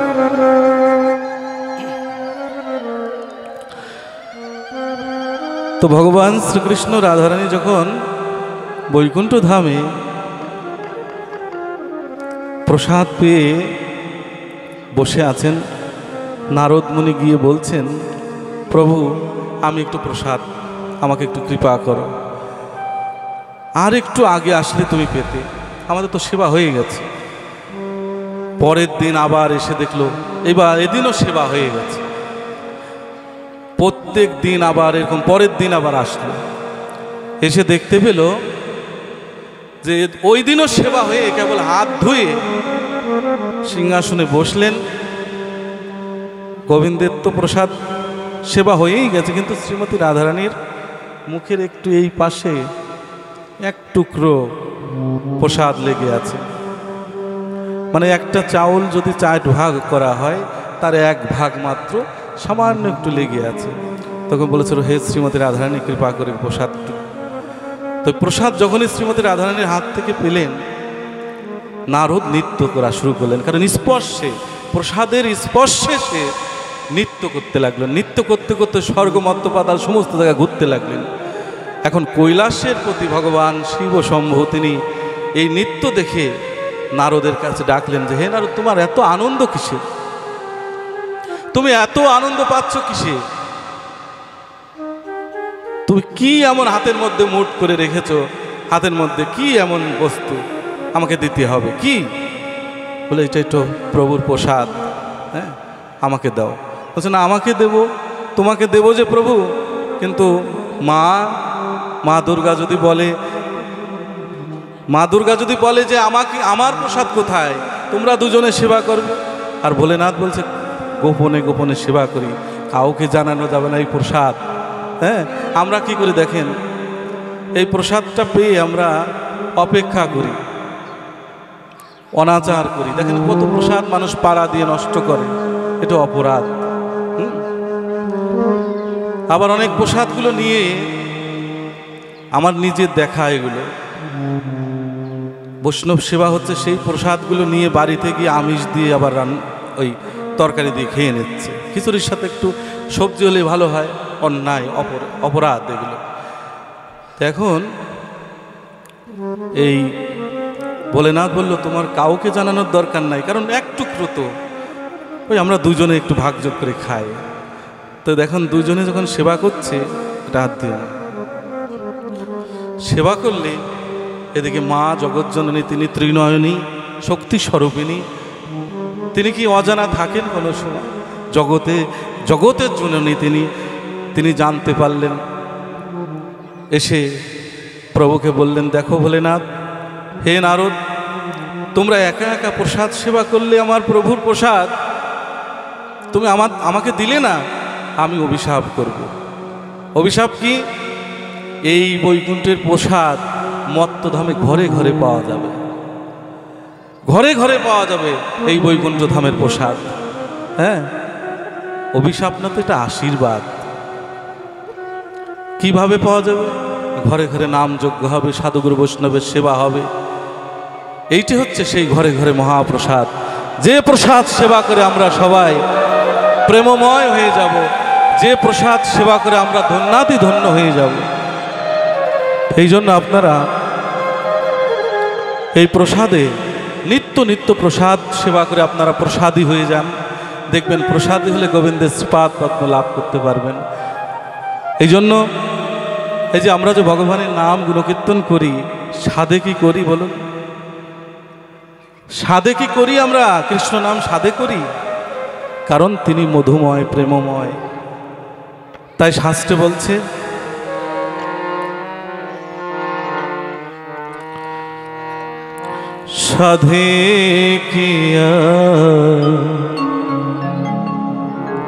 তো ভগবান শ্রীকৃষ্ণ রাধারানী যখন বৈকুণ্ঠ ধামে প্রসাদ পেয়ে বসে আছেন, নারদ মুনি গিয়ে বলছেন, প্রভু আমি একটু প্রসাদ, আমাকে একটু কৃপা করো, আর একটু আগে আসলে তুমি পেতে, আমাদের তো সেবা হয়ে গেছে। পরের দিন আবার এসে দেখলো, এবার এদিনও সেবা হয়ে গেছে। প্রত্যেক দিন আবার এরকম পরের দিন আবার আসলো, এসে দেখতে পেল যে ওই দিনও সেবা হয়ে কেবল হাত ধুয়ে সিংহাসনে বসলেন। গোবিন্দের তো প্রসাদ সেবা হয়েই গেছে, কিন্তু শ্রীমতী রাধারানীর মুখের একটু এই পাশে এক টুকরো প্রসাদ লেগে আছে। মানে একটা চাউল যদি চার ভাগ করা হয়, তার এক ভাগ মাত্র সামান্য একটু লেগে আছে। তখন বলেছিল, হে শ্রীমতী রাধারানী কৃপা করে প্রসাদটি। তো প্রসাদ যখনই শ্রীমতী রাধারানীর হাত থেকে পেলেন, নারদ নৃত্য করা শুরু করলেন, কারণ স্পর্শে, প্রসাদের স্পর্শে সে নৃত্য করতে লাগলেন। নৃত্য করতে করতে স্বর্গ, মর্ত্য, পাতাল সমস্ত জায়গায় ঘুরতে লাগলেন। এখন কৈলাসের প্রতি ভগবান শিব শম্ভু তিনি এই নৃত্য দেখে নারদের কাছে ডাকলেন যে, হে নারদ তোমার এত আনন্দ কিসে, তুমি এত আনন্দ পাচ্ছ কিসে, তুমি কি এমন হাতের মধ্যে মুঠ করে রেখেছ, হাতের মধ্যে কি এমন বস্তু আমাকে দিতে হবে, কি বলে, এটা একটু প্রভুর প্রসাদ, হ্যাঁ আমাকে দাও। বলছে, না আমাকে দেব, তোমাকে দেব যে প্রভু, কিন্তু মা মা দুর্গা যদি বলে, মা দুর্গা যদি বলে যে আমাকে, আমার প্রসাদ কোথায়, তোমরা দুজনে সেবা করবে। আর ভোলেনাথ বলছে, গোপনে গোপনে সেবা করি, কাউকে জানানো যাবে না এই প্রসাদ। হ্যাঁ আমরা কি করে দেখেন, এই প্রসাদটা পেয়ে আমরা অপেক্ষা করি, অনাচার করি। দেখেন কত প্রসাদ মানুষ পাড়া দিয়ে নষ্ট করে, এটা অপরাধ। আবার অনেক প্রসাদগুলো নিয়ে আমার নিজের দেখা, এগুলো বৈষ্ণব সেবা হচ্ছে, সেই প্রসাদগুলো নিয়ে বাড়িতে গিয়ে আমিষ দিয়ে আবার রান্না, ওই তরকারি দিয়ে খেয়ে নিচ্ছে, খিচুড়ির সাথে একটু সবজি হলে ভালো হয়। অন্যায়, অপরাধ এগুলো। এখন এই ভোলেনাথ বললো, তোমার কাউকে জানানোর দরকার নাই, কারণ এক টুকরো তো ওই আমরা দুজনে একটু ভাগযোগ করে খাই। তো দেখুন দুজনে যখন সেবা করছে, এটা হাত দিয়ে সেবা করলে, এদিকে মা জগৎজননী তিনি ত্রিনয়নী শক্তি স্বরূপিনী, তিনি কি অজানা থাকেন কোনো সময়? জগতে, জগতের জননী তিনি, তিনি জানতে পারলেন, এসে প্রভুকে বললেন, দেখো ভোলেনাথ, হে নারদ তোমরা একা একা প্রসাদ সেবা করলে, আমার প্রভুর প্রসাদ তুমি আমার, আমাকে দিলে না, আমি অভিশাপ করব। অভিশাপ কি? এই বৈকুণ্ঠের প্রসাদ মর্তধামে ঘরে ঘরে পাওয়া যাবে, ঘরে ঘরে পাওয়া যাবে এই বৈকুণ্ঠ ধামের প্রসাদ। হ্যাঁ অভিশাপ না তো, এটা আশীর্বাদ। কিভাবে পাওয়া যাবে? ঘরে ঘরে নাম যজ্ঞ হবে, সাধুগুরু বৈষ্ণবের সেবা হবে, এইটি হচ্ছে সেই ঘরে ঘরে মহাপ্রসাদ। যে প্রসাদ সেবা করে আমরা সবাই প্রেমময় হয়ে যাব, যে প্রসাদ সেবা করে আমরা ধন্যাতি ধন্য হয়ে যাব। এই জন্য আপনারা এই প্রসাদে নিত্য নিত্য প্রসাদ সেবা করে আপনারা প্রসাদী হয়ে যান। দেখবেন প্রসাদী হলে গোবিন্দের শ্রীপাদ পদ্ম লাভ করতে পারবেন। এই জন্য এই যে আমরা যে ভগবানের নাম গুণকীর্তন করি, সাধে কি করি বলুন? সাধে কি করি আমরা? কৃষ্ণ নাম সাধে করি, কারণ তিনি মধুময়, প্রেমময়। তাই শাস্ত্রে বলছে, সাধে কিয়া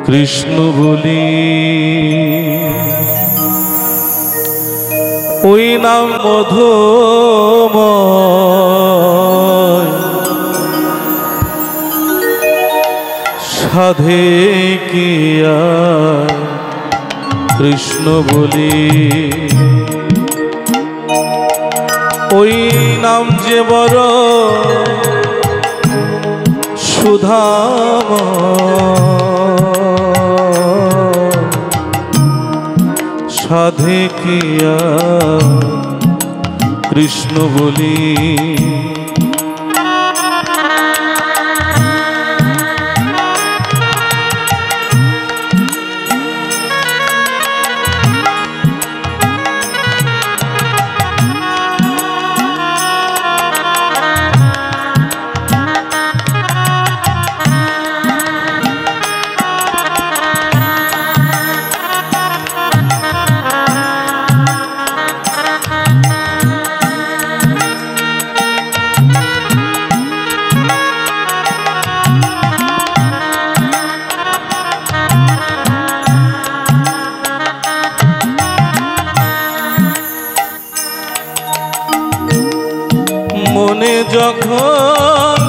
কৃষ্ণ বলি, ওই নাম মধুময়। সাধে কিয়া কৃষ্ণ বলি, ওই নাম যে বড় সুধাম, সাধে কিয়া কৃষ্ণ বলি। যখন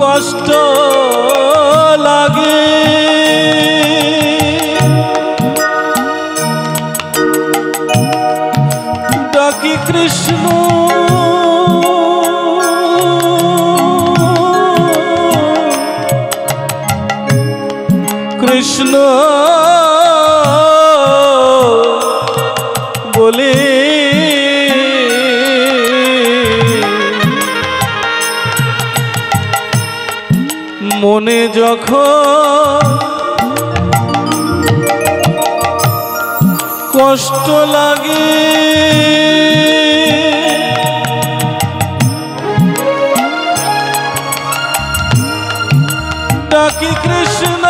কষ্ট লাগে ডাকি কৃষ্ণ কৃষ্ণ বলে, মনে যখন কষ্ট লাগে ডাকি কৃষ্ণ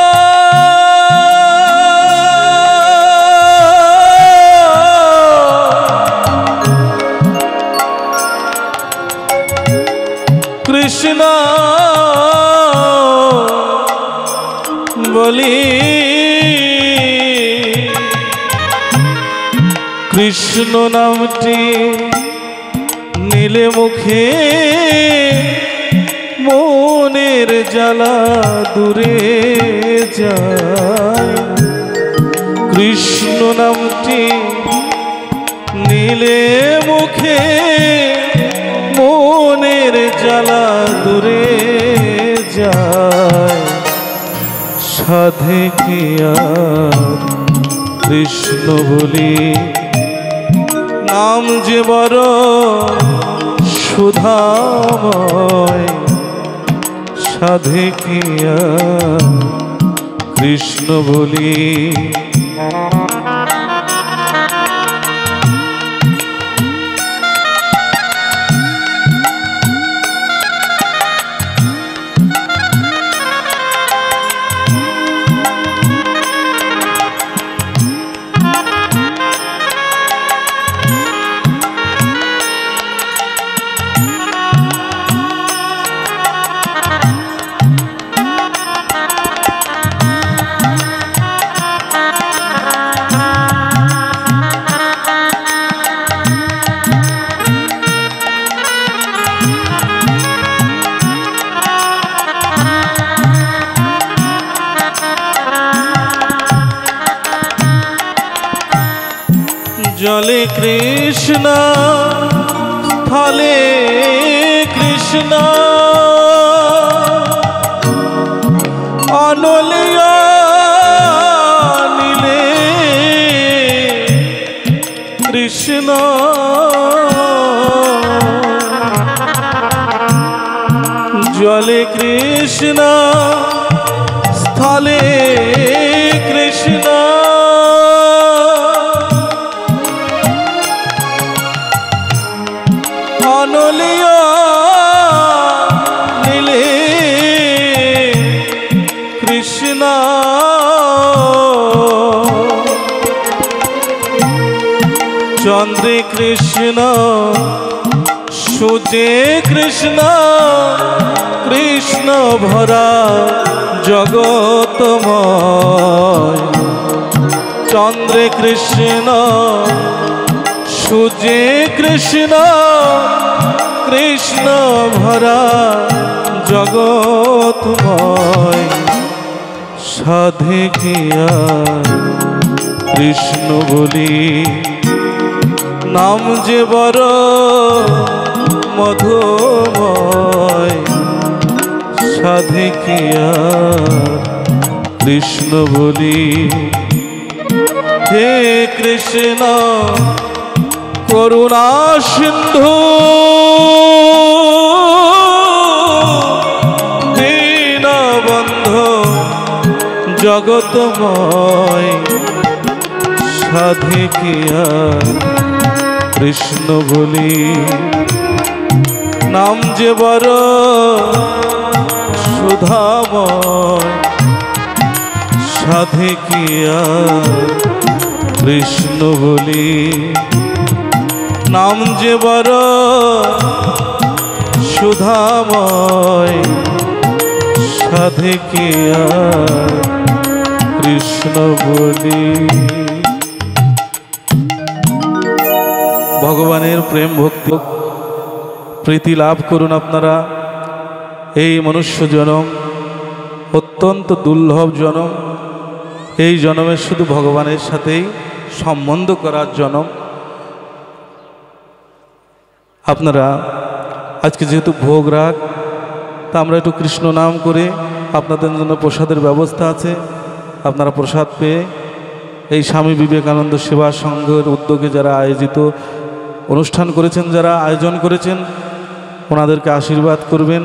কৃষ্ণ বলি, কৃষ্ণ নামটি নীলে মুখে মনের জ্বালা দূরে যায়, কৃষ্ণ নামটি নীলে মুখে মনের জ্বালা দূরে যায়, সাধে কিয়া কৃষ্ণ বলি। নাম যে বড় সুধাময়, সাধে কিয়া কৃষ্ণ বলি। জলে কৃষ্ণ স্থলে কৃষ্ণ অনলিয়া নীলে কৃষ্ণ জলে কৃষ্ণ স্থলে কৃষ্ণ নীলে কৃষ্ণ চন্দ্রে কৃষ্ণ সূর্যে কৃষ্ণ কৃষ্ণ ভরা জগতময়, চন্দ্রে কৃষ্ণ সূর্যে কৃষ্ণ কৃষ্ণ ভরা জগৎময়, সাধে কিয়া কৃষ্ণ বলি। নাম যে বড় মধুময়, সাধিকিয়া কৃষ্ণ বলি। হে কৃষ্ণ করুণা সিন্ধু দীনবন্ধু জগতময়, সাধিকিয়া কৃষ্ণ বলি। নাম যে বড় সুধাময়, সাধিকিয়া কৃষ্ণ বলি। নাম যে বড় সুধাময়, সাধিকিয়া কৃষ্ণ বলি। ভগবানের প্রেম ভক্তি প্রীতি লাভ করুন আপনারা। এই মনুষ্য জনম অত্যন্ত দুর্লভ জনম, এই জনমে শুধু ভগবানের সাথেই সম্বন্ধ করার জনম। আপনারা আজকে যেহেতু ভোগ রাগ, তা আমরা একটু কৃষ্ণ নাম করে আপনাদের জন্য প্রসাদের ব্যবস্থা আছে, আপনারা প্রসাদ পেয়ে এই স্বামী বিবেকানন্দ সেবা সংঘের উদ্যোগে যারা আয়োজিত অনুষ্ঠান করেছেন, যারা আয়োজন করেছেন, ওনাদেরকে আশীর্বাদ করবেন।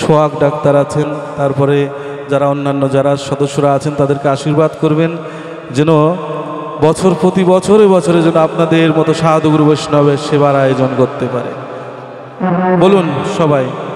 সোহাগ ডাক্তার আছেন, তারপরে যারা অন্যান্য যারা সদস্যরা আছেন তাদেরকে আশীর্বাদ করবেন, যেন বছর প্রতি বছরে বছরে যেন আপনাদের মতো সাধুগুরু বৈষ্ণবের সেবার আয়োজন করতে পারে। বলুন সবাই।